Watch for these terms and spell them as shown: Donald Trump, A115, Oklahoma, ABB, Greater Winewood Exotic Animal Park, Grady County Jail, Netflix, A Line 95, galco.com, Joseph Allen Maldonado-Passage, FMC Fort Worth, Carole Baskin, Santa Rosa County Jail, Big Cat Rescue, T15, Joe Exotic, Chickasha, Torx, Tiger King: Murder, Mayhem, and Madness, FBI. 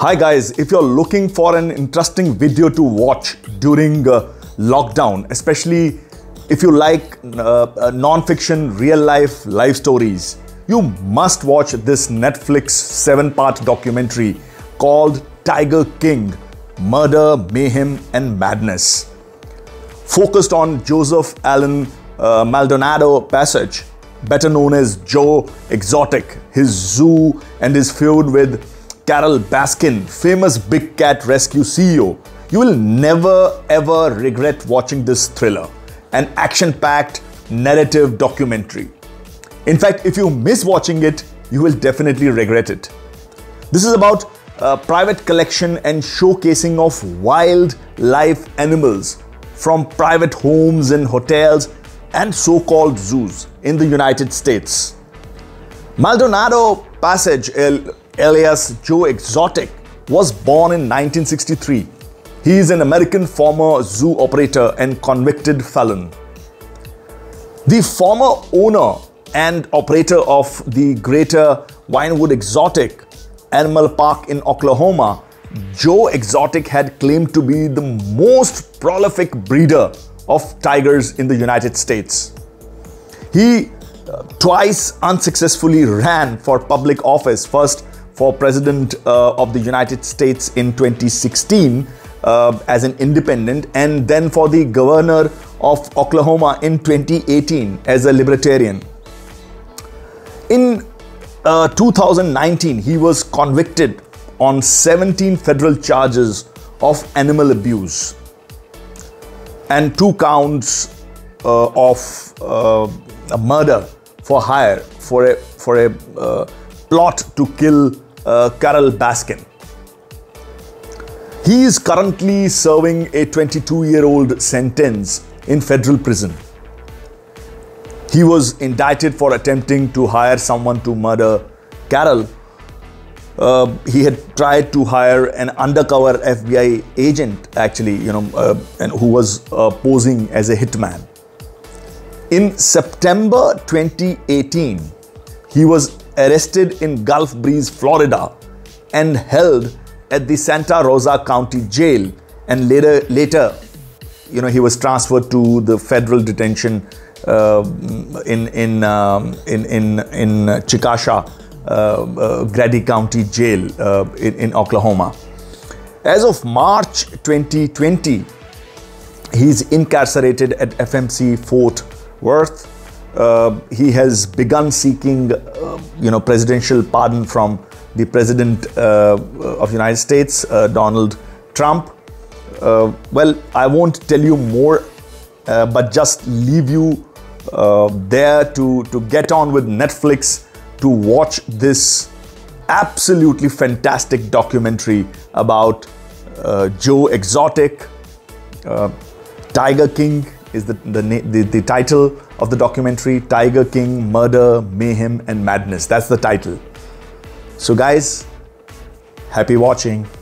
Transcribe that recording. Hi guys, if you're looking for an interesting video to watch during lockdown, especially if you like non-fiction, real-life life stories, you must watch this Netflix 7-part documentary called Tiger King: Murder, Mayhem, and Madness. Focused on Joseph Allen Maldonado-Passage, better known as Joe Exotic, his zoo and his feud with Carole Baskin, famous Big Cat Rescue CEO. You will never ever regret watching this thriller, an action-packed narrative documentary. In fact, if you miss watching it, you will definitely regret it. This is about private collection and showcasing of wildlife animals from private homes and hotels and so-called zoos in the United States. Maldonado-Passage, alias Joe Exotic, was born in 1963. He is an American former zoo operator and convicted felon. The former owner and operator of the Greater Winewood Exotic Animal Park in Oklahoma, Joe Exotic had claimed to be the most prolific breeder of tigers in the United States. He twice unsuccessfully ran for public office, first for President of the United States in 2016 as an independent, and then for the governor of Oklahoma in 2018 as a libertarian. In 2019, he was convicted on 17 federal charges of animal abuse and 2 counts of murder for hire for a plot to kill Carole Baskin. He is currently serving a 22-year-old sentence in federal prison. He was indicted for attempting to hire someone to murder Carole. He had tried to hire an undercover FBI agent, actually, and who was posing as a hitman. In September 2018, he was arrested in Gulf Breeze, Florida, and held at the Santa Rosa County Jail. And later, he was transferred to the federal detention in Chickasha, Grady County Jail in Oklahoma. As of March 2020, he's incarcerated at FMC Fort Worth. He has begun seeking, presidential pardon from the President of the United States, Donald Trump. Well, I won't tell you more, but just leave you there to get on with Netflix to watch this absolutely fantastic documentary about Joe Exotic. Tiger King is the title of the documentary. Tiger King: Murder, Mayhem, and Madness. That's the title. So guys, happy watching.